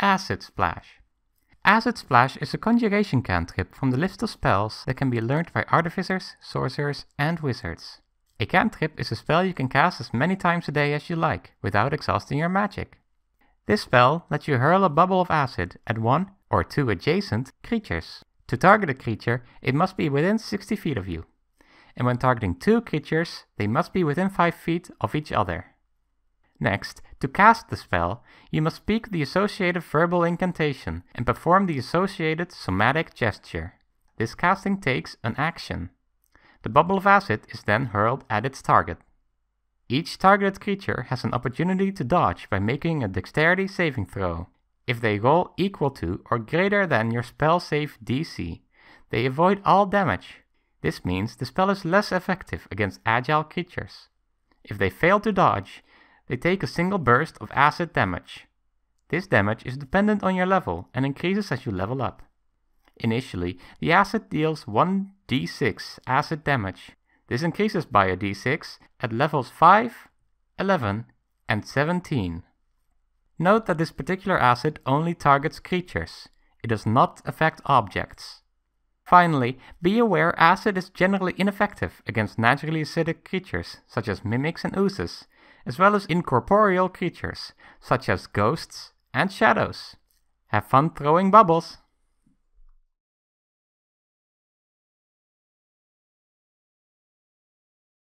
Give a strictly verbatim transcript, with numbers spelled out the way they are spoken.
Acid Splash. Acid Splash is a conjuration cantrip from the list of spells that can be learned by Artificers, Sorcerers and Wizards. A cantrip is a spell you can cast as many times a day as you like, without exhausting your magic. This spell lets you hurl a bubble of acid at one or two adjacent creatures. To target a creature, it must be within sixty feet of you. And when targeting two creatures, they must be within five feet of each other. Next, to cast the spell, you must speak the associated verbal incantation and perform the associated somatic gesture. This casting takes an action. The bubble of acid is then hurled at its target. Each targeted creature has an opportunity to dodge by making a dexterity saving throw. If they roll equal to or greater than your spell save D C, they avoid all damage. This means the spell is less effective against agile creatures. If they fail to dodge, they take a single burst of acid damage. This damage is dependent on your level and increases as you level up. Initially, the acid deals one d six acid damage. This increases by a d six at levels five, eleven and seventeen. Note that this particular acid only targets creatures. It does not affect objects. Finally, be aware acid is generally ineffective against naturally acidic creatures such as mimics and oozes, as well as incorporeal creatures such as ghosts and shadows. Have fun throwing bubbles!